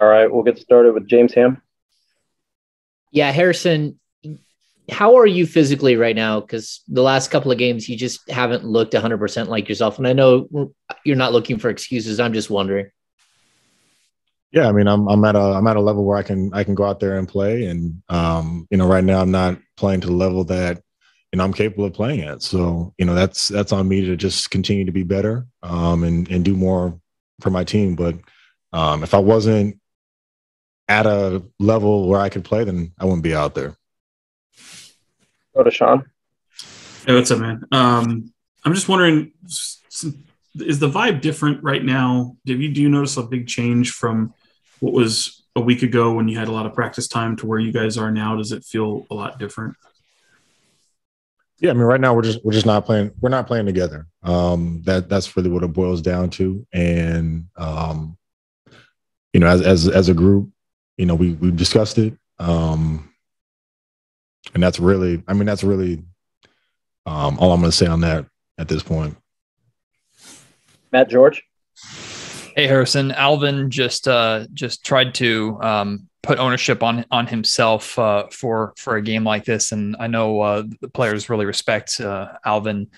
All right, we'll get started with James Ham. Yeah, Harrison, how are you physically right now? Because the last couple of games, you just haven't looked 100% like yourself. And I know you're not looking for excuses. I'm just wondering. Yeah, I mean, I'm at a level where I can go out there and play. And, you know, right now I'm not playing to the level that, you know, I'm capable of playing at. So, you know, that's on me to just continue to be better and do more for my team. But if I wasn't at a level where I could play, then I wouldn't be out there. Go to Sean. Hey, what's up, man? I'm just wondering, is the vibe different right now? Do you notice a big change from what was a week ago when you had a lot of practice time to where you guys are now? Does it feel a lot different? Yeah, I mean, right now we're just not playing. We're not playing together. That's really what it boils down to. And you know, as a group, you know, we've discussed it. And that's really all I'm going to say on that at this point. Matt George. Hey, Harrison. Alvin just tried to put ownership on himself for a game like this. And I know the players really respect Alvin.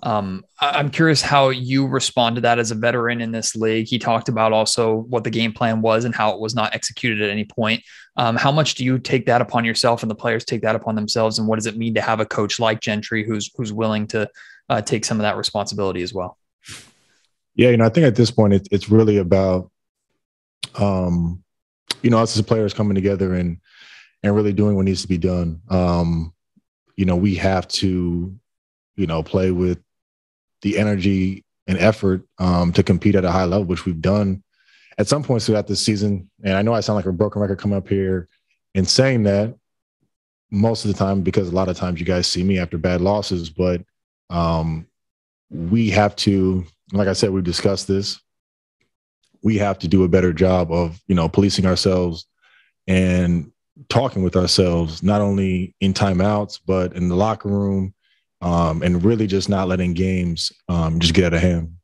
I'm curious how you respond to that as a veteran in this league. He talked about also what the game plan was and how it was not executed at any point. How much do you take that upon yourself and the players take that upon themselves? And what does it mean to have a coach like Gentry who's willing to take some of that responsibility as well? Yeah, you know, I think at this point it's really about, you know, us as players coming together and really doing what needs to be done. You know, we have to, you know, play with the energy and effort to compete at a high level, which we've done at some points throughout this season. And I know I sound like a broken record coming up here and saying that most of the time, because a lot of times you guys see me after bad losses, but we have to, like I said, we've discussed this. We have to do a better job of, you know, policing ourselves and talking with ourselves, not only in timeouts, but in the locker room, and really just not letting games just get out of hand.